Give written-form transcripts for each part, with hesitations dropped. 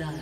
blood.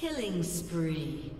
Killing spree.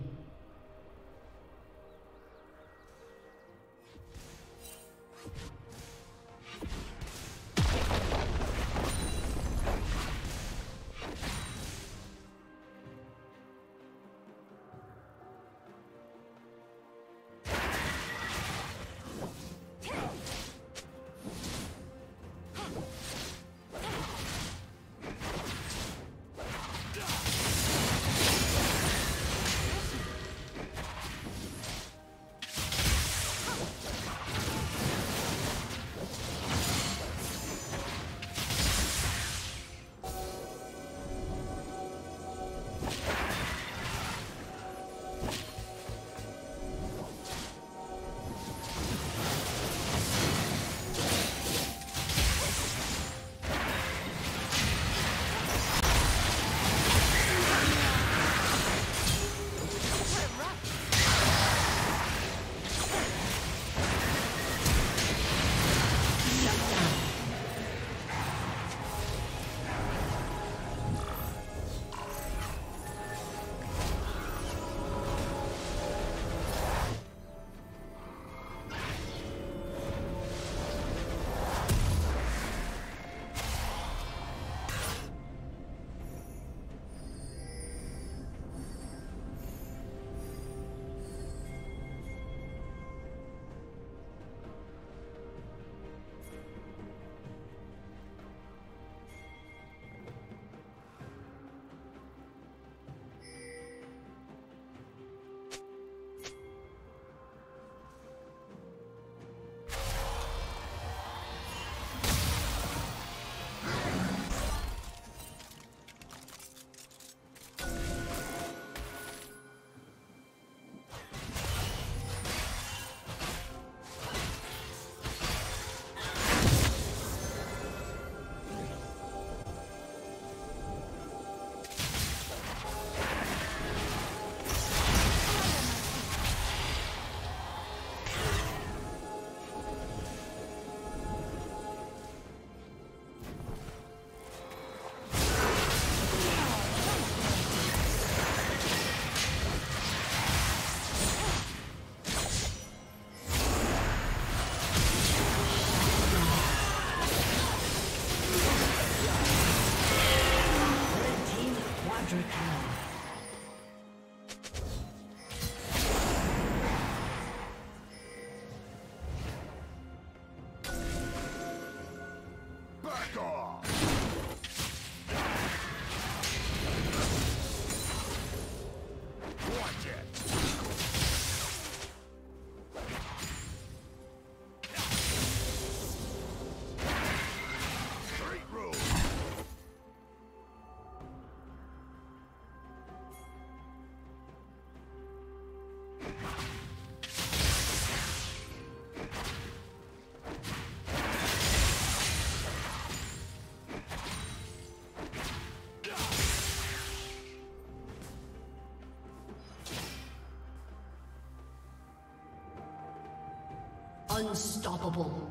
Unstoppable.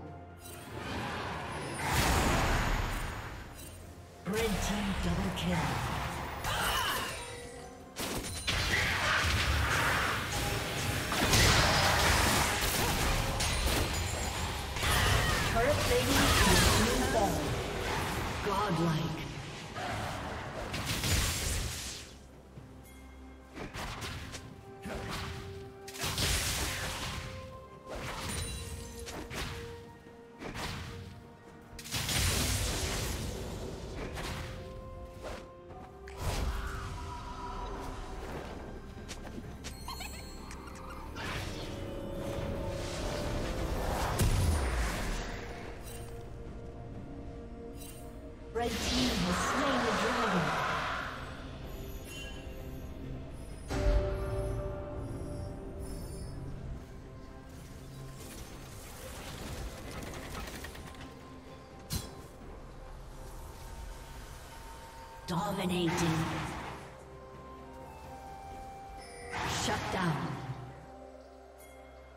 Red team double kill. Red team has slain the dragon. Dominating. Shut down.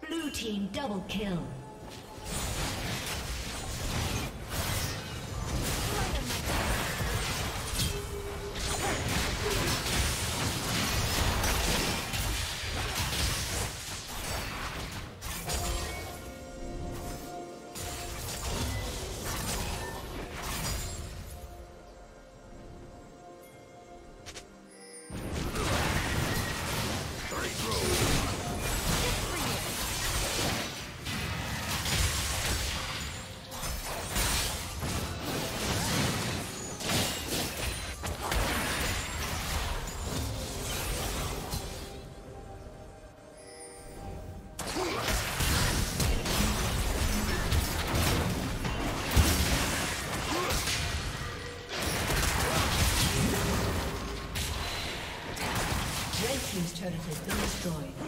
Blue team double kill. destroyed.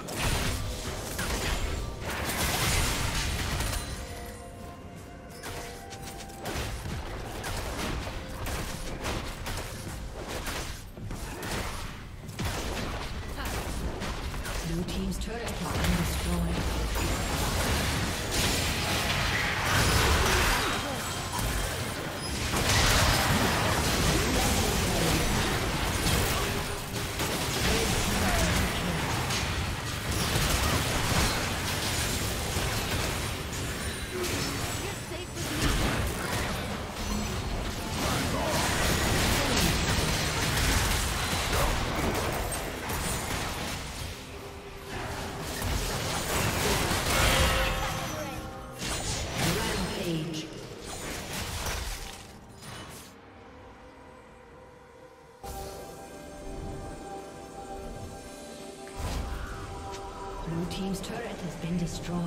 Team's turret has been destroyed.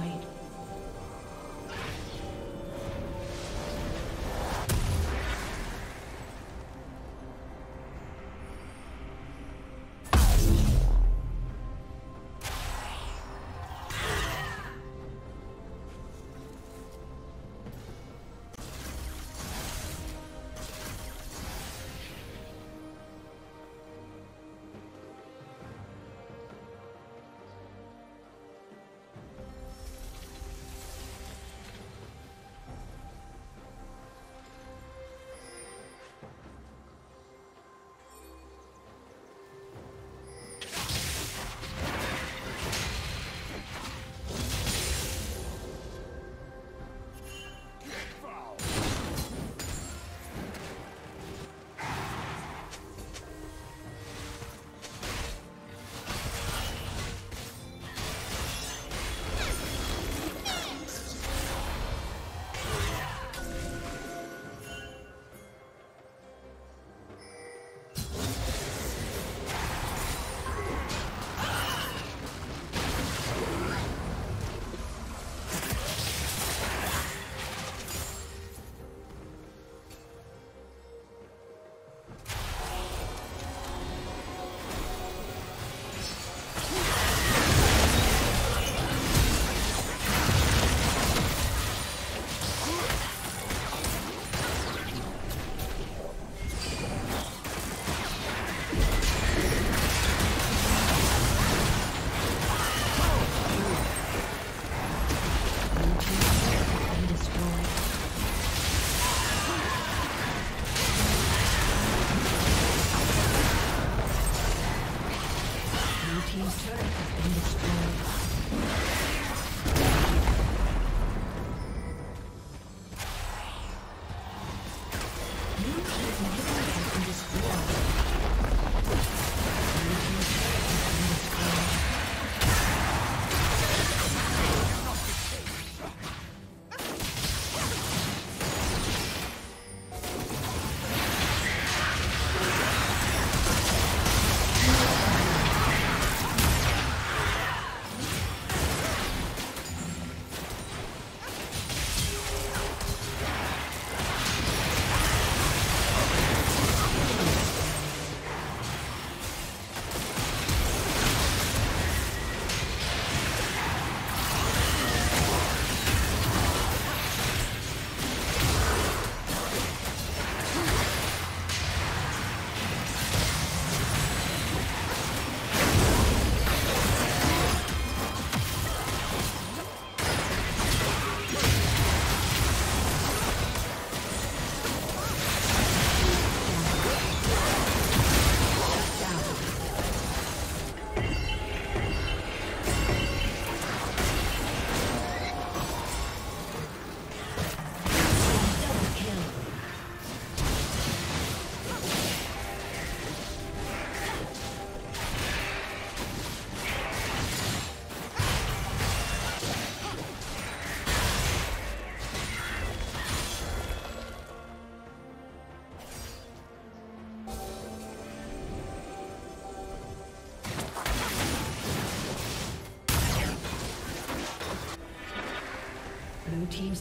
Blue team's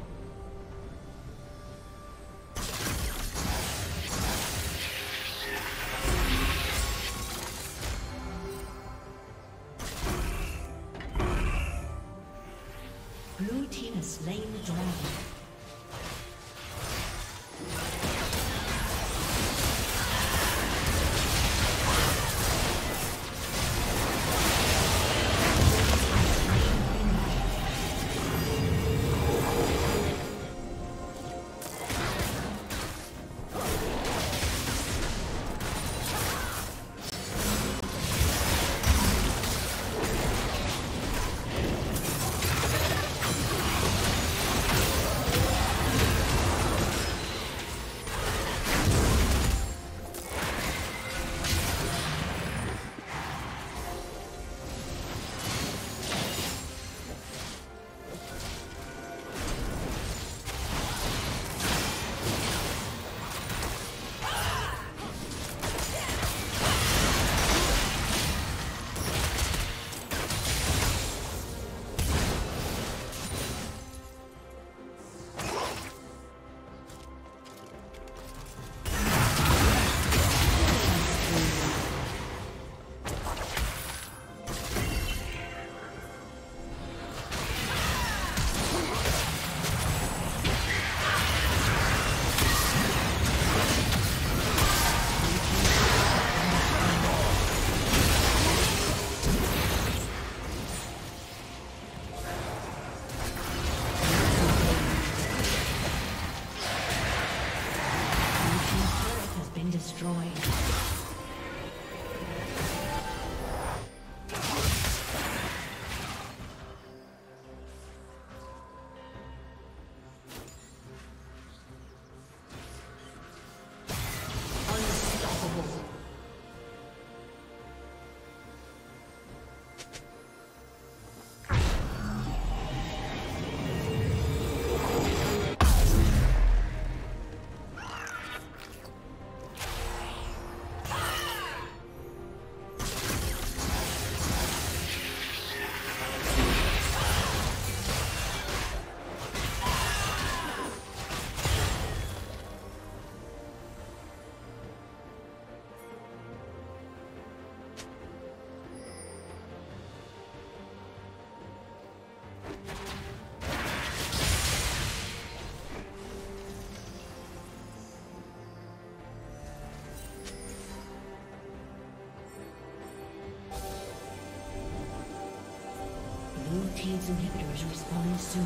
Blue team has slain the dragon. Team's inhibitor is respawning soon.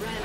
Red